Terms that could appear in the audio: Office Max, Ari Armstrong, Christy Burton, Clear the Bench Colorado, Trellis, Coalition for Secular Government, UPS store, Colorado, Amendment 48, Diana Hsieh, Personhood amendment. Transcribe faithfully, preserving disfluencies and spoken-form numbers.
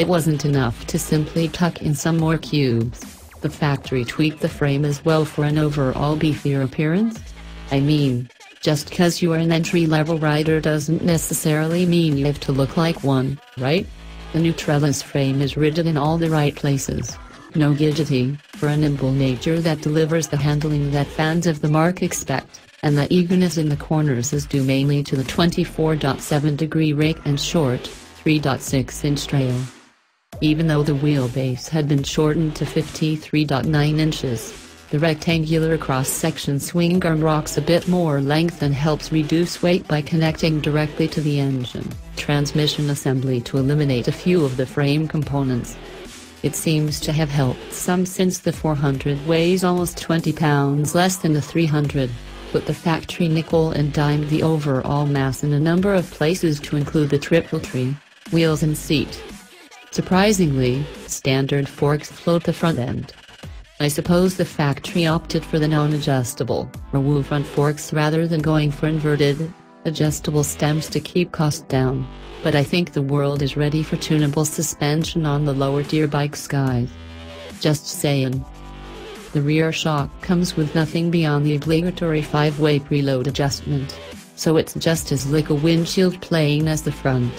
It wasn't enough to simply tuck in some more cubes. The factory tweaked the frame as well for an overall beefier appearance. I mean, just cause you're an entry-level writer doesn't necessarily mean you have to look like one, right? The new Trellis frame is rigid in all the right places. No gidgety, for a nimble nature that delivers the handling that fans of the mark expect, and the eagerness in the corners is due mainly to the twenty-four point seven degree rake and short, three point six inch trail. Even though the wheelbase had been shortened to fifty-three point nine inches, the rectangular cross-section swing arm rocks a bit more length and helps reduce weight by connecting directly to the engine transmission assembly to eliminate a few of the frame components. It seems to have helped some since the four hundred weighs almost twenty pounds less than the three hundred, but the factory nickel and dimed the overall mass in a number of places to include the triple tree, wheels and seat. Surprisingly, standard forks float the front end. I suppose the factory opted for the non-adjustable, removed front forks rather than going for inverted, adjustable stems to keep cost down. But I think the world is ready for tunable suspension on the lower tier bikes, guys. Just saying. The rear shock comes with nothing beyond the obligatory five-way preload adjustment, so it's just as like a windshield plane as the front.